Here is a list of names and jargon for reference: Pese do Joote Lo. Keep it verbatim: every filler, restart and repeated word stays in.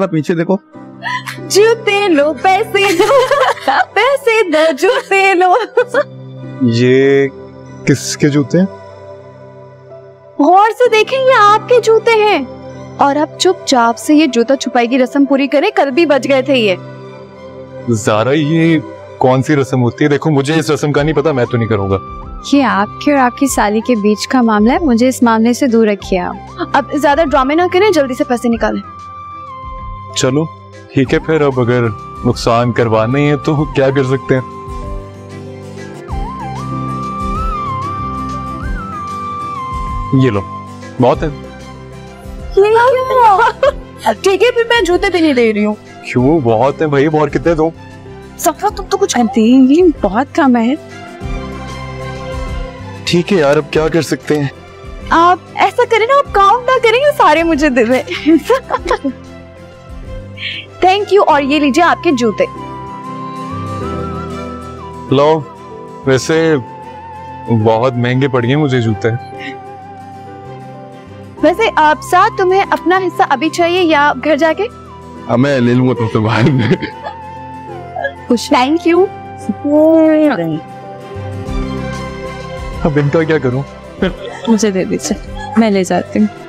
पीछे देखो, जूते लो पैसे लो पैसे दो जूते लो। ये किसके जूते हैं? गौर से देखें, ये आपके जूते हैं। और अब चुपचाप से ये जूता छुपाई की रस्म पूरी करें, कल भी बच गए थे ये। ज़ारा, ये कौन सी रस्म होती है? देखो, मुझे इस रस्म का नहीं पता, मैं तो नहीं करूँगा। ये आपके और आपकी साली के बीच का मामला है, मुझे इस मामले से दूर रखिए आप। अब ज्यादा ड्रामे ना करें, जल्दी से पैसे निकालें। चलो ठीक है फिर, अब अगर नुकसान करवाना है तो क्या कर सकते हैं। ये लो, बहुत है। ठीक है फिर, मैं जूते भी नहीं ले रही हूँ। क्यों, बहुत है भाई, बहुत कितने दो? सफरा, तुम तो कुछ देंगे, बहुत कम है। ठीक है यार, अब क्या कर सकते हैं? आप ऐसा करें ना, आप काउंट ना करें, सारे मुझे दे दें। थैंक यू, और ये लीजिए आपके जूते। लो, वैसे बहुत महंगे पड़ गए मुझे जूते। वैसे आप साथ, तुम्हें अपना हिस्सा अभी चाहिए या घर जाके? मैं ले लूंगा तुमसे बाद में। Thank you. अब इनका क्या करूं? मुझे दे दीजिए, मैं ले जाती हूँ।